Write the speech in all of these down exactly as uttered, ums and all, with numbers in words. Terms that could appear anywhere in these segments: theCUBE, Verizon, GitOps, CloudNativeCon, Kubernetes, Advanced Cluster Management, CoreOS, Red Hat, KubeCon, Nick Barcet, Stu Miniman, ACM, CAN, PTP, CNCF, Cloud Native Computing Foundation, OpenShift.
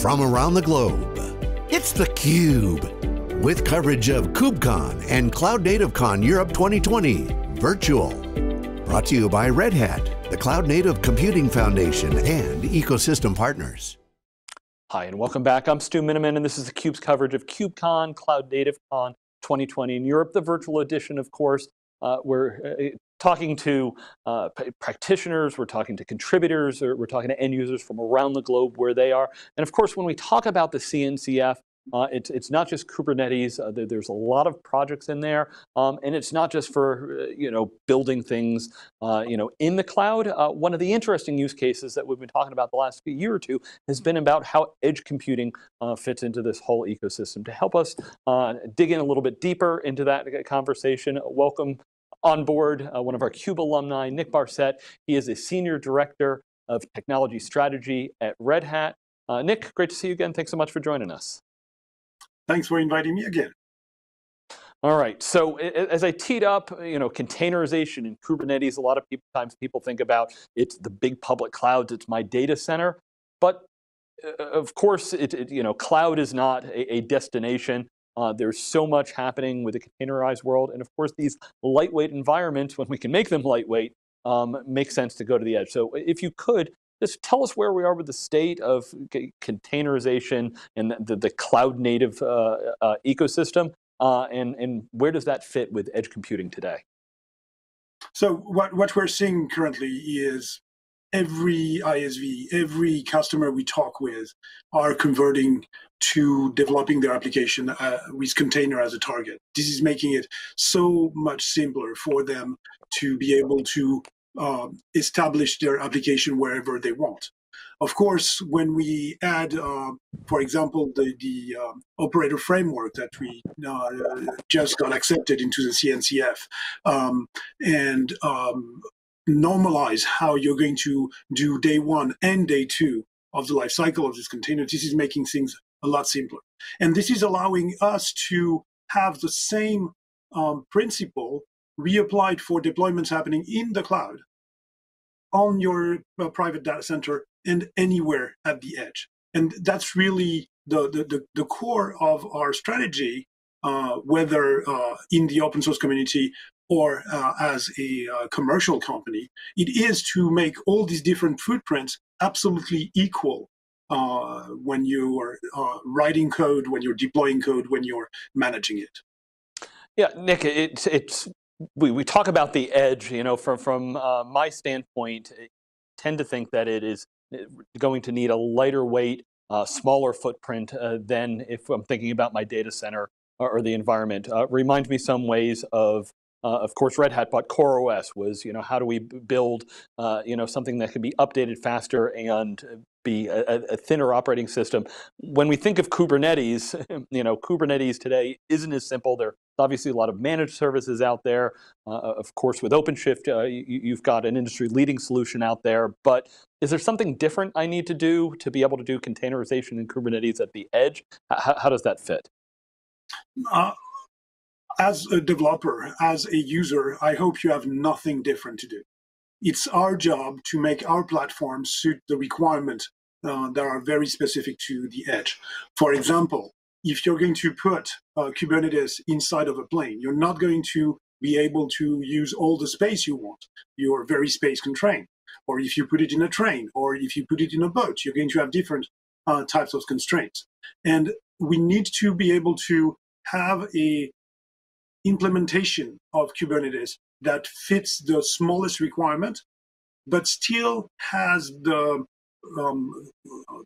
from around the globe. It's theCUBE, with coverage of KubeCon and CloudNativeCon Europe twenty twenty, virtual. Brought to you by Red Hat, the Cloud Native Computing Foundation, and ecosystem partners. Hi, and welcome back. I'm Stu Miniman, and this is theCUBE's coverage of KubeCon, CloudNativeCon twenty twenty in Europe, the virtual edition, of course. Uh, we're uh, talking to uh, practitioners, we're talking to contributors, or we're talking to end users from around the globe where they are. And of course, when we talk about the C N C F, uh, it's, it's not just Kubernetes, uh, there, there's a lot of projects in there. Um, and it's not just for, you know, building things, uh, you know, in the cloud. Uh, one of the interesting use cases that we've been talking about the last year or two has been about how edge computing uh, fits into this whole ecosystem. To help us uh, dig in a little bit deeper into that conversation, welcome on board uh, one of our CUBE alumni, Nick Barcet. He is a Senior Director of Technology Strategy at Red Hat. Uh, Nick, great to see you again. Thanks so much for joining us. Thanks for inviting me again. All right, so as I teed up, you know, containerization in Kubernetes, a lot of people, times people think about it's the big public clouds, it's my data center. But of course, it, it, you know, cloud is not a, a destination. Uh, there's so much happening with the containerized world. And of course, these lightweight environments, when we can make them lightweight, um, make sense to go to the edge. So if you could, just tell us where we are with the state of containerization and the, the cloud native uh, uh, ecosystem, uh, and, and where does that fit with edge computing today? So what, what we're seeing currently is every I S V, every customer we talk with are converting to developing their application uh, with container as a target. This is making it so much simpler for them to be able to Uh, establish their application wherever they want. Of course, when we add, uh, for example, the, the um, operator framework that we uh, just got accepted into the C N C F, um, and um, normalize how you're going to do day one and day two of the life cycle of this container, this is making things a lot simpler. And this is allowing us to have the same um, principle reapplied for deployments happening in the cloud, on your uh, private data center, and anywhere at the edge. And that's really the, the, the, the core of our strategy, uh, whether uh, in the open source community or uh, as a uh, commercial company. It is to make all these different footprints absolutely equal uh, when you are uh, writing code, when you're deploying code, when you're managing it. Yeah, Nick, it's, it's... We, we talk about the edge, you know, from, from uh, my standpoint, I tend to think that it is going to need a lighter weight, uh, smaller footprint uh, than if I'm thinking about my data center or, or the environment. Uh, reminds me some ways of, uh, of course, Red Hat, but CoreOS was, you know, how do we build, uh, you know, something that can be updated faster and be a, a thinner operating system. When we think of Kubernetes, you know, Kubernetes today isn't as simple. There obviously a lot of managed services out there. Uh, of course, with OpenShift, uh, you, you've got an industry-leading solution out there, but is there something different I need to do to be able to do containerization in Kubernetes at the edge? How, how does that fit? Uh, as a developer, as a user, I hope you have nothing different to do. It's our job to make our platform suit the requirements uh, that are very specific to the edge. For example, if you're going to put uh, Kubernetes inside of a plane, you're not going to be able to use all the space you want. You're very space constrained. Or if you put it in a train, or if you put it in a boat, you're going to have different uh, types of constraints. And we need to be able to have a implementation of Kubernetes that fits the smallest requirement, but still has the um,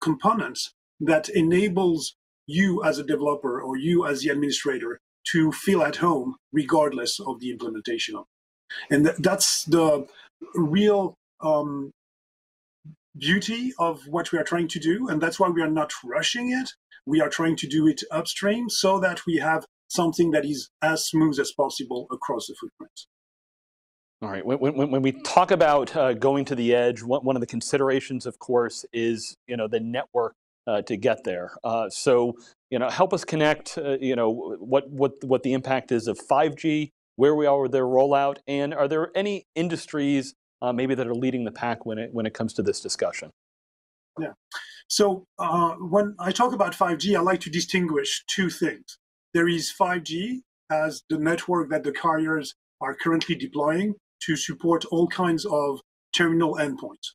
components that enables you as a developer or you as the administrator to feel at home regardless of the implementation of it. And th that's the real um, beauty of what we are trying to do. And that's why we are not rushing it. We are trying to do it upstream so that we have something that is as smooth as possible across the footprint. All right, when, when, when we talk about uh, going to the edge, one, one of the considerations, of course, is, you know, the network uh, to get there. Uh, so, you know, help us connect, uh, you know, what, what, what the impact is of five G, where we are with their rollout, and are there any industries uh, maybe that are leading the pack when it, when it comes to this discussion? Yeah, So uh, when I talk about five G, I like to distinguish two things. There is five G as the network that the carriers are currently deploying to support all kinds of terminal endpoints.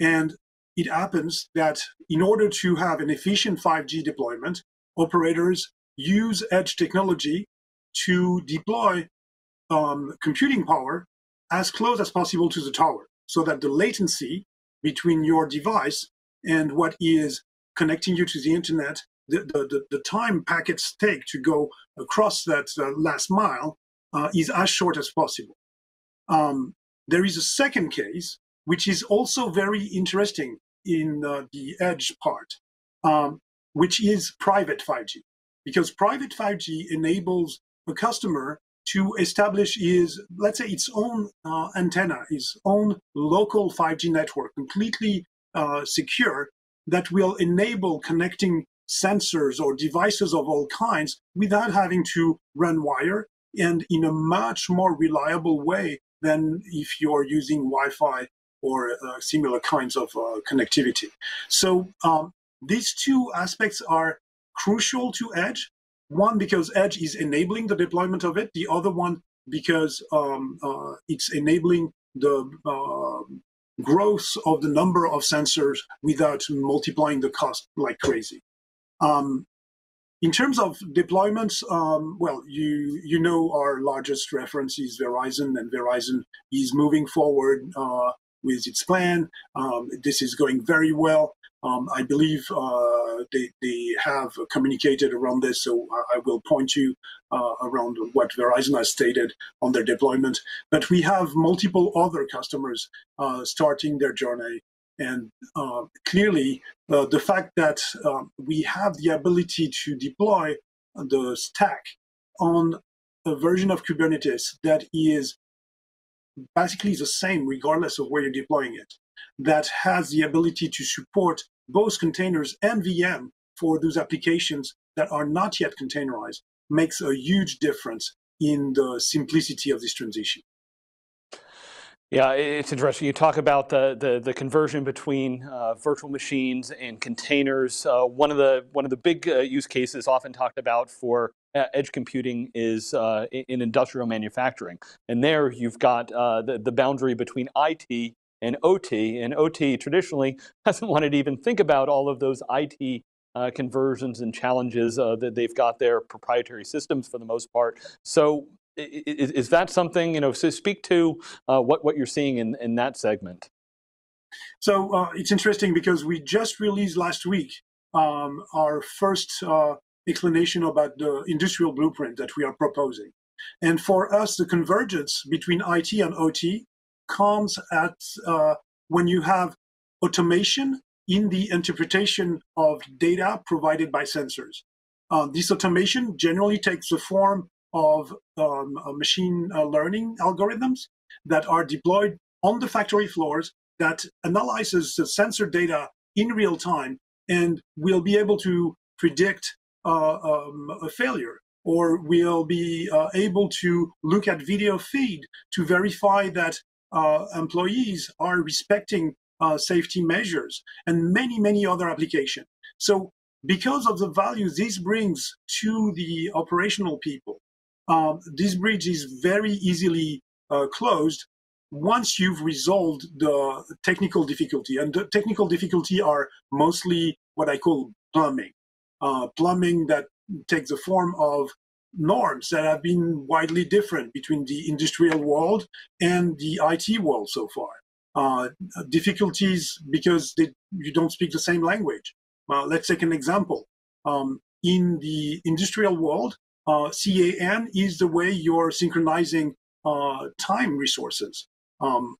And it happens that in order to have an efficient five G deployment, operators use edge technology to deploy um, computing power as close as possible to the tower, so that the latency between your device and what is connecting you to the internet, the, the, the time packets take to go across that uh, last mile uh, is as short as possible. Um, there is a second case, which is also very interesting in uh, the edge part, um, which is private five G, because private five G enables a customer to establish his, let's say, its own uh, antenna, its own local five G network, completely uh, secure, that will enable connecting sensors or devices of all kinds without having to run wire, and in a much more reliable way than if you're using Wi-Fi or uh, similar kinds of uh, connectivity. So um, these two aspects are crucial to edge. One, because edge is enabling the deployment of it. The other one, because um, uh, it's enabling the uh, growth of the number of sensors without multiplying the cost like crazy. Um, in terms of deployments, um, well, you, you know our largest reference is Verizon, and Verizon is moving forward uh, with its plan. Um, this is going very well. Um, I believe uh, they, they have communicated around this, so I, I will point you uh, around what Verizon has stated on their deployment. But we have multiple other customers uh, starting their journey. And uh, clearly, uh, the fact that uh, we have the ability to deploy the stack on a version of Kubernetes that is basically the same regardless of where you're deploying it, that has the ability to support both containers and V M for those applications that are not yet containerized, makes a huge difference in the simplicity of this transition. Yeah, it's interesting. You talk about the the, the conversion between uh, virtual machines and containers. Uh, one of the one of the big uh, use cases often talked about for Uh, edge computing is uh, in industrial manufacturing. And there you've got uh, the, the boundary between I T and O T. And O T traditionally hasn't wanted to even think about all of those I T uh, conversions and challenges uh, that they've got their proprietary systems for the most part. So is, is that something, you know, so speak to uh, what, what you're seeing in, in that segment. So uh, it's interesting because we just released last week um, our first uh, explanation about the industrial blueprint that we are proposing. And for us, the convergence between I T and O T comes at uh, when you have automation in the interpretation of data provided by sensors. Uh, this automation generally takes the form of um, machine learning algorithms that are deployed on the factory floors that analyzes the sensor data in real time and will be able to predict Uh, um, a failure, or we'll be uh, able to look at video feed to verify that uh, employees are respecting uh, safety measures, and many, many other applications. So because of the value this brings to the operational people, uh, this bridge is very easily uh, closed once you've resolved the technical difficulty. And the technical difficulty are mostly what I call plumbing. Uh, plumbing that takes the form of norms that have been widely different between the industrial world and the I T world so far. Uh, difficulties because they, you don't speak the same language. Uh, let's take an example. Um, in the industrial world, uh, C A N is the way you're synchronizing uh, time resources. Um,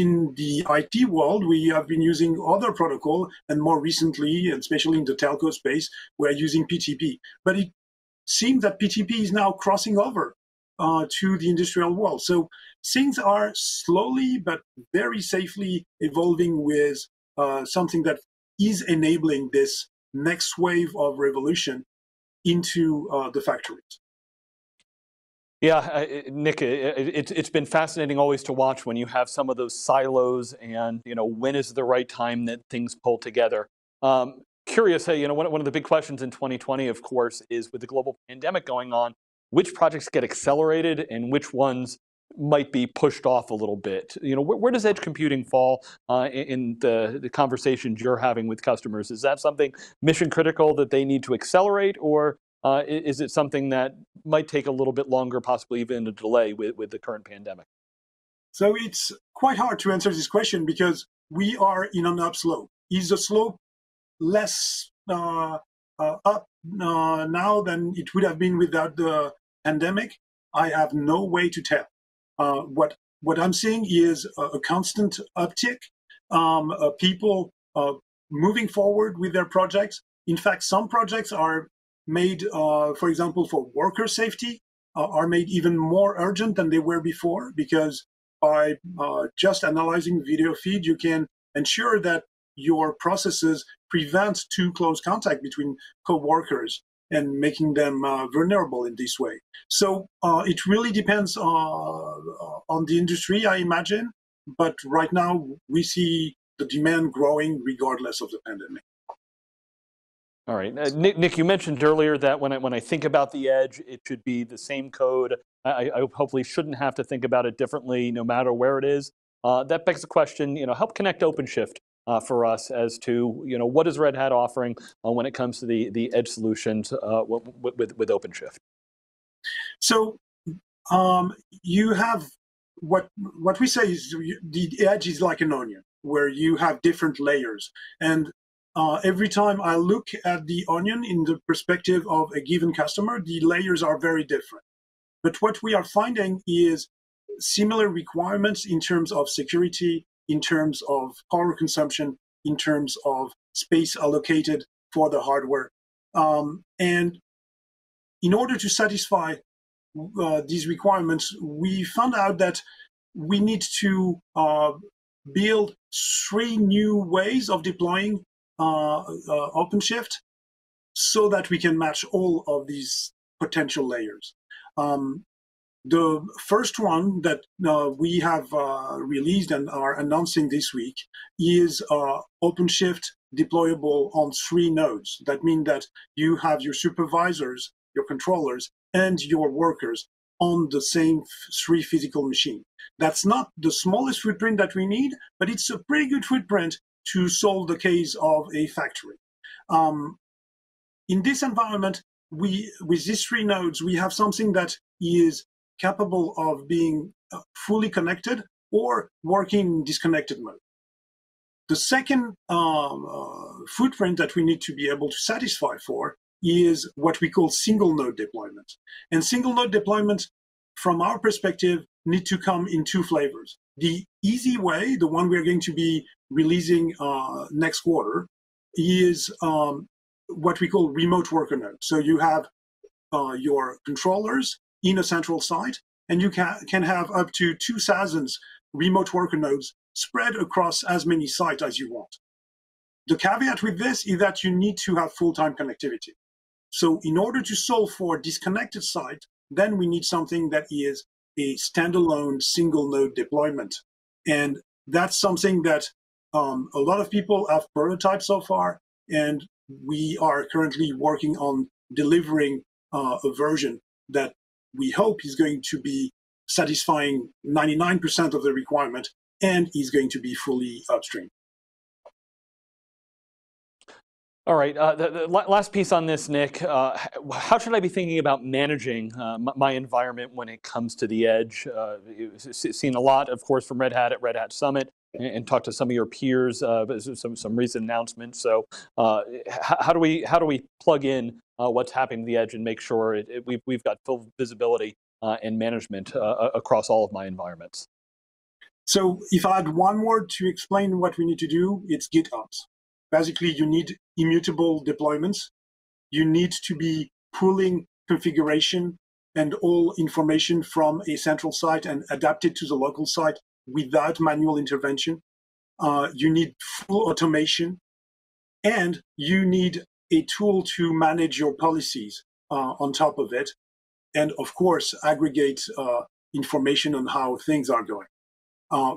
In the I T world, we have been using other protocol, and more recently, and especially in the telco space, we're using P T P. But it seems that P T P is now crossing over uh, to the industrial world. So things are slowly but very safely evolving with uh, something that is enabling this next wave of revolution into uh, the factories. Yeah, Nick, it's been fascinating always to watch when you have some of those silos and, you know, when is the right time that things pull together. Um, curious, hey, you know, one, one of the big questions in twenty twenty, of course, is with the global pandemic going on, which projects get accelerated and which ones might be pushed off a little bit? You know, where, where does edge computing fall uh, in the, the conversations you're having with customers? Is that something mission critical that they need to accelerate, or uh, is it something that might take a little bit longer, possibly even a delay with, with the current pandemic? So it's quite hard to answer this question because we are in an up slope. Is the slope less uh, uh, up uh, now than it would have been without the pandemic? I have no way to tell. Uh, what what I'm seeing is a, a constant uptick, um, uh, people uh, moving forward with their projects. In fact, some projects are made, uh, for example, for worker safety, uh, are made even more urgent than they were before, because by uh, just analyzing video feed, you can ensure that your processes prevent too close contact between co-workers and making them uh, vulnerable in this way. So uh, it really depends uh, on the industry, I imagine. But right now, we see the demand growing regardless of the pandemic. All right, uh, Nick, Nick, you mentioned earlier that when I, when I think about the edge, it should be the same code. I, I hopefully shouldn't have to think about it differently no matter where it is. Uh, that begs the question, you know, help connect OpenShift Uh, for us as to, you know, what is Red Hat offering uh, when it comes to the, the edge solutions uh, with, with OpenShift? So um, you have, what, what we say is you, the edge is like an onion where you have different layers. And uh, every time I look at the onion in the perspective of a given customer, the layers are very different. But what we are finding is similar requirements in terms of security, in terms of power consumption, in terms of space allocated for the hardware. Um, and in order to satisfy uh, these requirements, we found out that we need to uh, build three new ways of deploying uh, uh, OpenShift so that we can match all of these potential layers. Um, The first one that uh, we have uh, released and are announcing this week is uh, OpenShift deployable on three nodes. That means that you have your supervisors, your controllers, and your workers on the same three physical machines. That's not the smallest footprint that we need, but it's a pretty good footprint to solve the case of a factory. Um, in this environment, we, with these three nodes, we have something that is capable of being fully connected or working in disconnected mode. The second um, uh, footprint that we need to be able to satisfy for is what we call single node deployment. And single node deployment, from our perspective, need to come in two flavors. The easy way, the one we're going to be releasing uh, next quarter, is um, what we call remote worker node. So you have uh, your controllers in a central site, and you can, can have up to two thousand remote worker nodes spread across as many sites as you want. The caveat with this is that you need to have full-time connectivity. So in order to solve for a disconnected site, then we need something that is a standalone single node deployment. And that's something that um, a lot of people have prototyped so far, and we are currently working on delivering uh, a version that we hope is going to be satisfying ninety-nine percent of the requirement and is going to be fully upstream. All right, uh, the, the last piece on this, Nick, uh, how should I be thinking about managing uh, my environment when it comes to the edge? Uh, seen a lot, of course, from Red Hat at Red Hat Summit, and, and talked to some of your peers, uh, some, some recent announcements. So uh, how do we, how do we plug in Uh, what's happening to the edge and make sure it, it, we've, we've got full visibility uh, and management uh, across all of my environments? So if I had one word to explain what we need to do, it's GitOps. Basically, you need immutable deployments. You need to be pulling configuration and all information from a central site and adapt it to the local site without manual intervention. Uh, you need full automation, and you need a tool to manage your policies uh, on top of it, and of course aggregate uh, information on how things are going. Uh,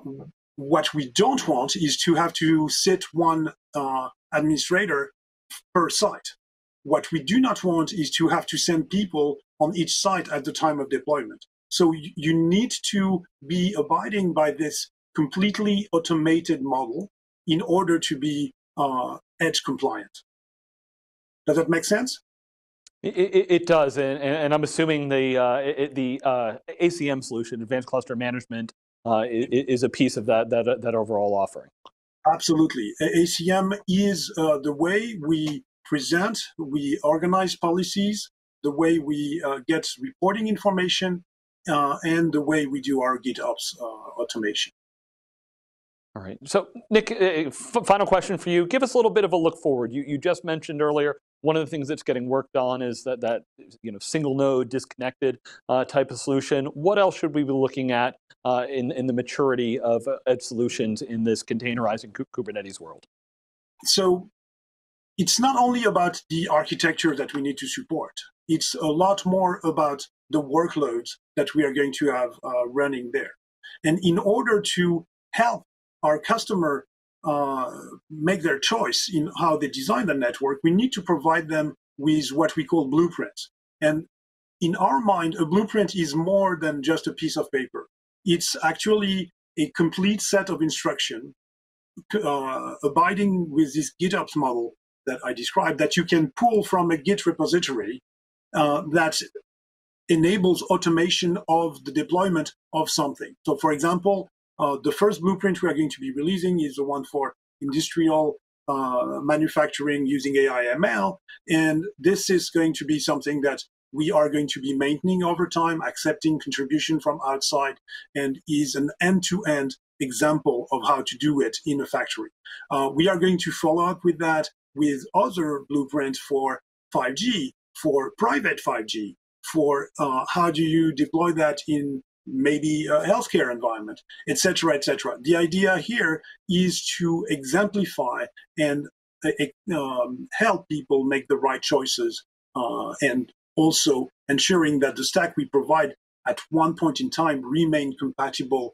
what we don't want is to have to sit one uh, administrator per site. What we do not want is to have to send people on each site at the time of deployment. So you need to be abiding by this completely automated model in order to be uh, edge compliant. Does that make sense? It, it, it does, and, and I'm assuming the uh, it, the uh, A C M solution, Advanced Cluster Management, uh, is a piece of that that that overall offering. Absolutely, A C M is uh, the way we present, we organize policies, the way we uh, get reporting information, uh, and the way we do our GitOps uh, automation. All right. So, Nick, uh, final question for you. Give us a little bit of a look forward. You you just mentioned earlier, one of the things that's getting worked on is that that you know single node disconnected uh, type of solution. What else should we be looking at uh, in in the maturity of uh, solutions in this containerizing Kubernetes world? So, it's not only about the architecture that we need to support. It's a lot more about the workloads that we are going to have uh, running there, and in order to help our customer uh, make their choice in how they design the network, we need to provide them with what we call blueprints. And in our mind, a blueprint is more than just a piece of paper. It's actually a complete set of instruction, uh, abiding with this GitOps model that I described, that you can pull from a Git repository uh, that enables automation of the deployment of something. So for example, Uh, the first blueprint we are going to be releasing is the one for industrial uh, manufacturing using A I M L. And this is going to be something that we are going to be maintaining over time, accepting contribution from outside, and is an end-to-end example of how to do it in a factory. Uh, we are going to follow up with that with other blueprints for five G, for private five G, for uh, how do you deploy that in maybe a healthcare environment, et cetera, et cetera. The idea here is to exemplify and um, help people make the right choices, uh, and also ensuring that the stack we provide at one point in time remain compatible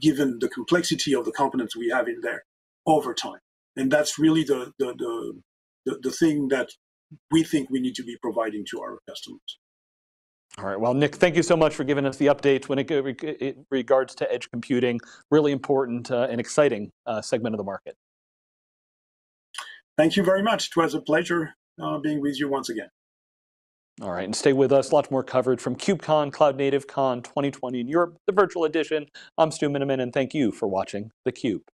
given the complexity of the components we have in there over time. And that's really the, the, the, the, the thing that we think we need to be providing to our customers. All right, well, Nick, thank you so much for giving us the updates when it regards to edge computing. Really important uh, and exciting uh, segment of the market. Thank you very much. It was a pleasure uh, being with you once again. All right, and stay with us. Lots more coverage from KubeCon, CloudNativeCon twenty twenty in Europe, the virtual edition. I'm Stu Miniman, and thank you for watching theCUBE.